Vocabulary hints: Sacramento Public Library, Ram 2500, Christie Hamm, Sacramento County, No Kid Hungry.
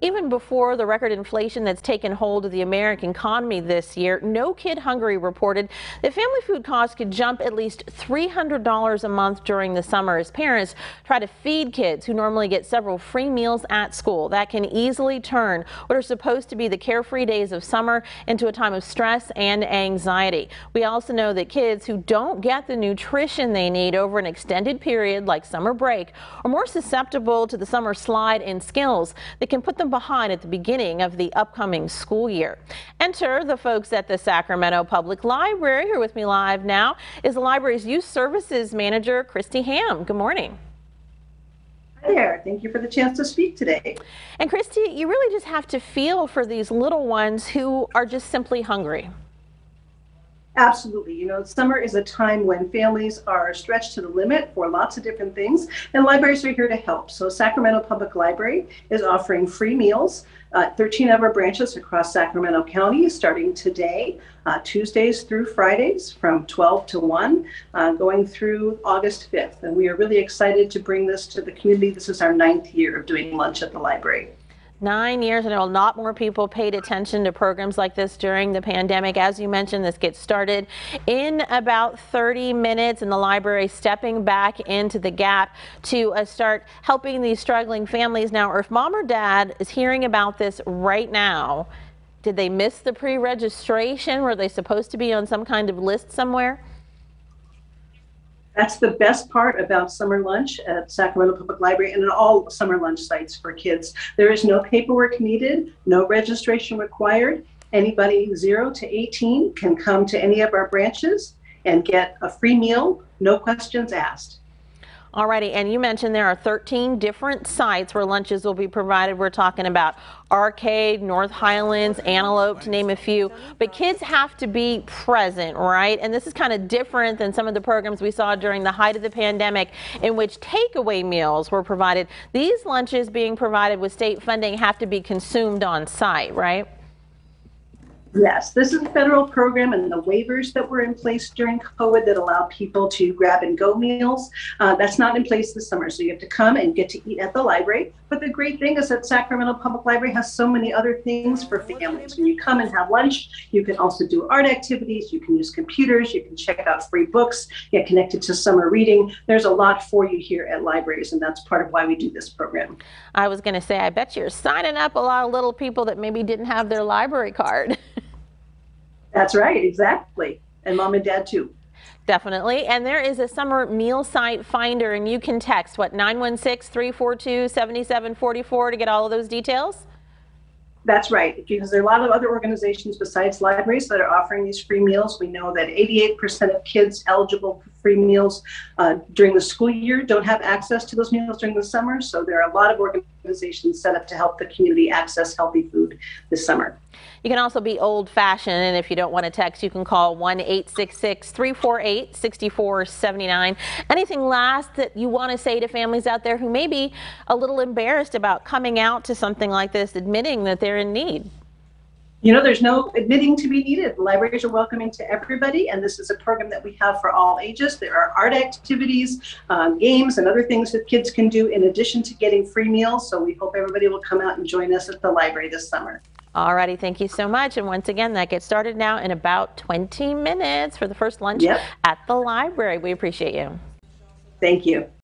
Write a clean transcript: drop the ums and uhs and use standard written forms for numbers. Even before the record inflation that's taken hold of the American economy this year, No Kid Hungry reported that family food costs could jump at least $300 a month during the summer as parents try to feed kids who normally get several free meals at school. That can easily turn what are supposed to be the carefree days of summer into a time of stress and anxiety. We also know that kids who don't get the nutrition they need over an extended period like summer break are more susceptible to the summer slide in skills that can put them behind at the beginning of the upcoming school year. Enter the folks at the Sacramento Public Library. Here with me live now is the library's Youth Services Manager, Christie Hamm. Good morning. Hi there. Thank you for the chance to speak today. And Christie, you really just have to feel for these little ones who are just simply hungry. Absolutely. You know, summer is a time when families are stretched to the limit for lots of different things, and libraries are here to help. So Sacramento Public Library is offering free meals, 13 of our branches across Sacramento County starting today, Tuesdays through Fridays from 12 to 1, going through August 5th. And we are really excited to bring this to the community. This is our 9th year of doing lunch at the library. 9 years, and a lot more people paid attention to programs like this during the pandemic. As you mentioned, this gets started in about 30 minutes, and the library stepping back into the gap to start helping these struggling families. Now, if mom or dad is hearing about this right now, did they miss the pre-registration? Were they supposed to be on some kind of list somewhere? That's the best part about summer lunch at Sacramento Public Library and at all summer lunch sites for kids. There is no paperwork needed, no registration required. Anybody 0 to 18 can come to any of our branches and get a free meal, no questions asked. Alrighty, and you mentioned there are 13 different sites where lunches will be provided. We're talking about Arcade, North Highlands, Antelope, to name a few. But kids have to be present, right? And this is kind of different than some of the programs we saw during the height of the pandemic, in which takeaway meals were provided. These lunches being provided with state funding have to be consumed on site, right? Yes, this is a federal program, and the waivers that were in place during COVID that allow people to grab and go meals, that's not in place this summer. So you have to come and get to eat at the library. But the great thing is that Sacramento Public Library has so many other things for families. When you come and have lunch, you can also do art activities, you can use computers, you can check out free books, get connected to summer reading. There's a lot for you here at libraries, and that's part of why we do this program. I was going to say, I bet you're signing up a lot of little people that maybe didn't have their library card. That's right, exactly. And mom and dad too. Definitely. And there is a summer meal site finder, and you can text, what, 916-342-7744 to get all of those details? That's right, because there are a lot of other organizations besides libraries that are offering these free meals. We know that 88% of kids eligible for free meals during the school year don't have access to those meals during the summer. So there are a lot of organizations set up to help the community access healthy food this summer. You can also be old-fashioned, and if you don't want to text, you can call 1-866-348-6479. Anything last that you want to say to families out there who may be a little embarrassed about coming out to something like this, admitting that they're in need? You know, there's no admitting to be needed. Libraries are welcoming to everybody, and this is a program that we have for all ages. There are art activities, games, and other things that kids can do in addition to getting free meals. So we hope everybody will come out and join us at the library this summer. Alrighty, thank you so much. And once again, that gets started now in about 20 minutes for the first lunch at the library. We appreciate you. Thank you.